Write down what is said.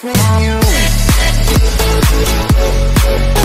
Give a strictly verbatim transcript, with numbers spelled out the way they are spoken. trust me.